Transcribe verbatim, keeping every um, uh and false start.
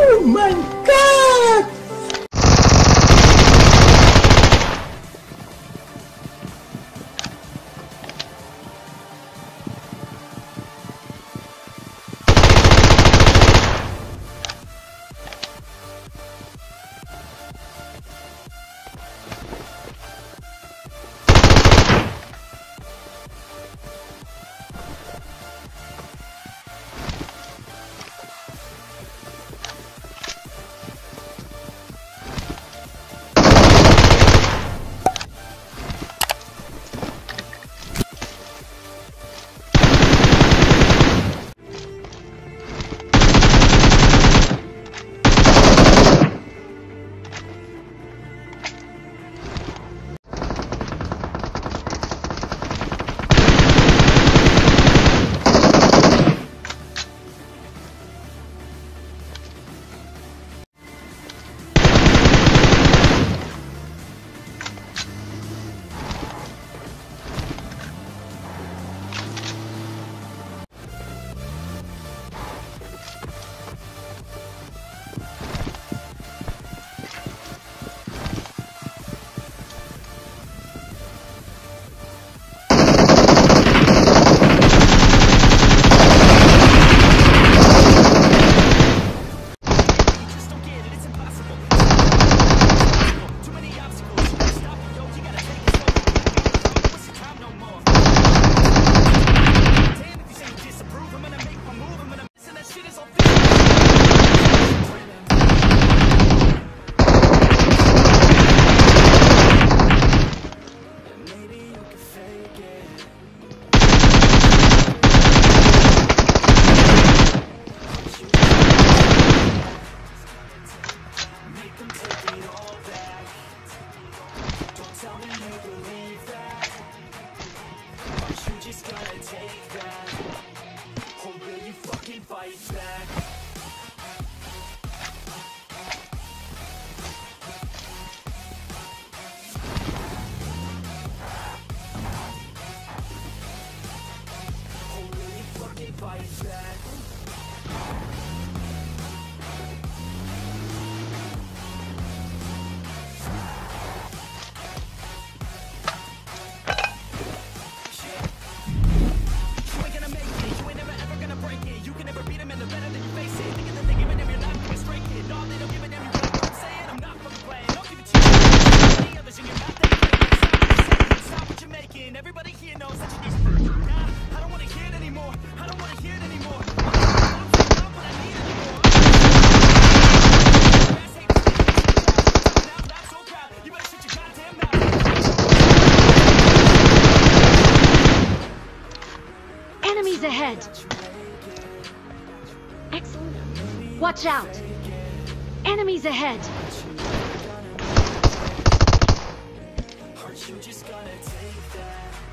Oh my God! Ahead. Excellent. Watch out. Enemies ahead. Aren't you just gonna take that?